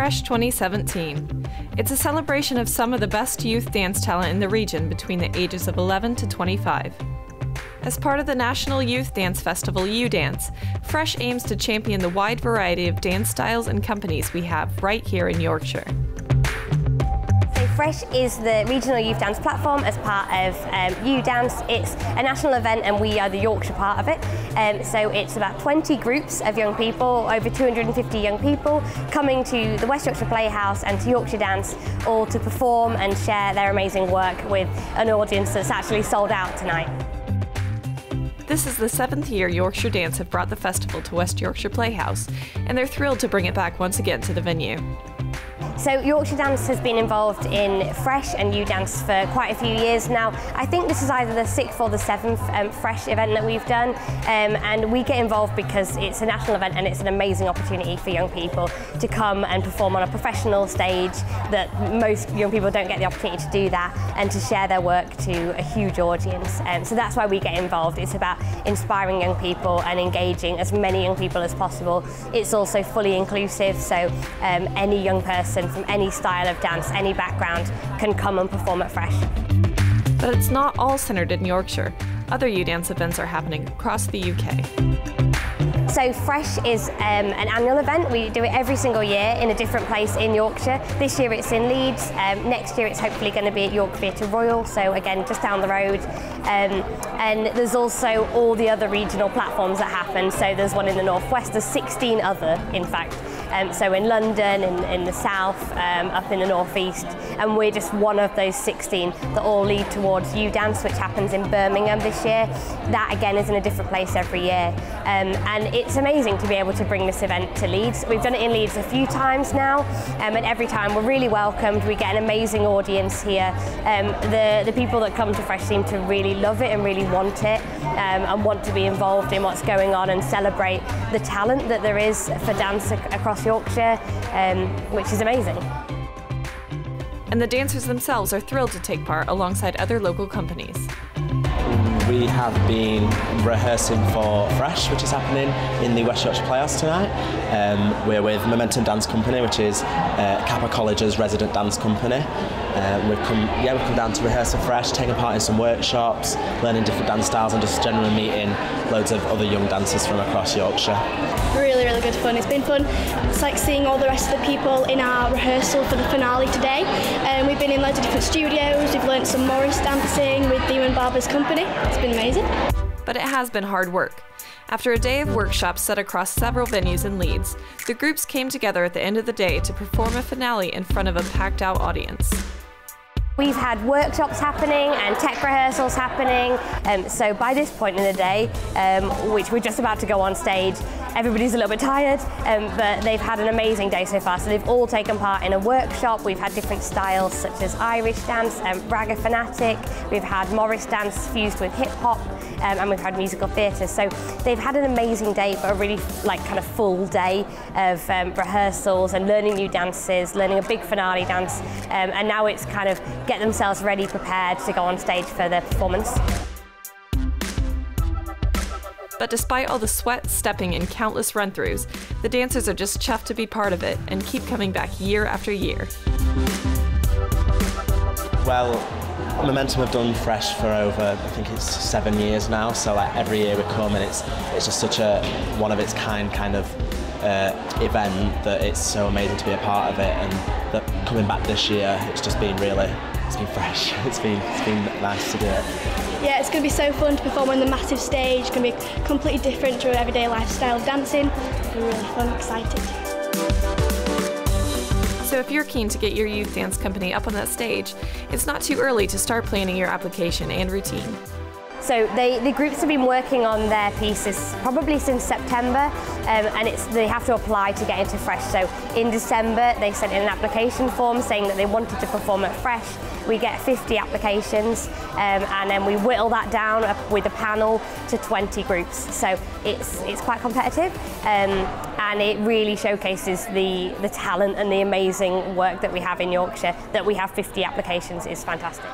Fresh 2017. It's a celebration of some of the best youth dance talent in the region between the ages of 11 to 25. As part of the National Youth Dance Festival U.Dance, Fresh aims to champion the wide variety of dance styles and companies we have right here in Yorkshire. Fresh is the regional youth dance platform as part of U.Dance. It's a national event and we are the Yorkshire part of it. So it's about 20 groups of young people, over 250 young people, coming to the West Yorkshire Playhouse and to Yorkshire Dance, all to perform and share their amazing work with an audience that's actually sold out tonight. This is the 7th year Yorkshire Dance have brought the festival to West Yorkshire Playhouse, and they're thrilled to bring it back once again to the venue. So Yorkshire Dance has been involved in Fresh and U.Dance for quite a few years now. I think this is either the 6th or the 7th Fresh event that we've done, and we get involved because it's a national event and it's an amazing opportunity for young people to come and perform on a professional stage that most young people don't get the opportunity to do that, and to share their work to a huge audience. So that's why we get involved. It's about inspiring young people and engaging as many young people as possible. It's also fully inclusive, so any young person from any style of dance, any background, can come and perform at Fresh. But it's not all centred in Yorkshire. Other U.Dance events are happening across the UK. So Fresh is an annual event. We do it every single year in a different place in Yorkshire. This year it's in Leeds. Next year it's hopefully going to be at York Theatre Royal, so again just down the road. And there's also all the other regional platforms that happen. So there's one in the northwest. There's 16 other, in fact. So in London, in the south, up in the northeast, and we're just one of those 16 that all lead towards U.Dance, which happens in Birmingham this year. That again is in a different place every year, and it's amazing to be able to bring this event to Leeds. We've done it in Leeds a few times now, and every time we're really welcomed. We get an amazing audience here. The people that come to Fresh seem to really love it and really want it, and want to be involved in what's going on and celebrate the talent that there is for dance across Yorkshire, which is amazing. And the dancers themselves are thrilled to take part alongside other local companies. We have been rehearsing for Fresh, which is happening in the West Yorkshire Playhouse tonight. We're with Momentum Dance Company, which is Kappa College's resident dance company. We've come down to rehearse for Fresh, taking part in some workshops, learning different dance styles, and just generally meeting loads of other young dancers from across Yorkshire. Really, really good fun. It's been fun. It's like seeing all the rest of the people in our rehearsal for the finale today. We've been in loads of different studios. We've learned some Morris dancing with Demon Barber's company. It's been amazing. But it has been hard work. After a day of workshops set across several venues in Leeds, the groups came together at the end of the day to perform a finale in front of a packed-out audience. We've had workshops happening and tech rehearsals happening, so by this point in the day, which we're just about to go on stage, everybody's a little bit tired, but they've had an amazing day so far. So they've all taken part in a workshop. We've had different styles such as Irish dance, Raga Fanatic, we've had Morris dance fused with hip hop, and we've had musical theatre. So they've had an amazing day, but a really full day of rehearsals and learning new dances, learning a big finale dance, and now it's get themselves ready, prepared to go on stage for their performance. But despite all the sweat, stepping and countless run-throughs, the dancers are just chuffed to be part of it and keep coming back year after year. Well, Momentum have done Fresh for over, I think it's 7 years now, so every year we come and it's just such a one of its kind of event that it's so amazing to be a part of it, and that coming back this year, it's just been really, it's been fresh, it's been nice to do it. Yeah, it's going to be so fun to perform on the massive stage. It's going to be completely different to our everyday lifestyle of dancing. It's going to be really fun, excited. So if you're keen to get your youth dance company up on that stage, it's not too early to start planning your application and routine. So the groups have been working on their pieces probably since September, and they have to apply to get into Fresh. So in December they sent in an application form saying that they wanted to perform at Fresh. We get 50 applications, and then we whittle that down with a panel to 20 groups. So it's quite competitive, and it really showcases the talent and the amazing work that we have in Yorkshire. That we have 50 applications is fantastic.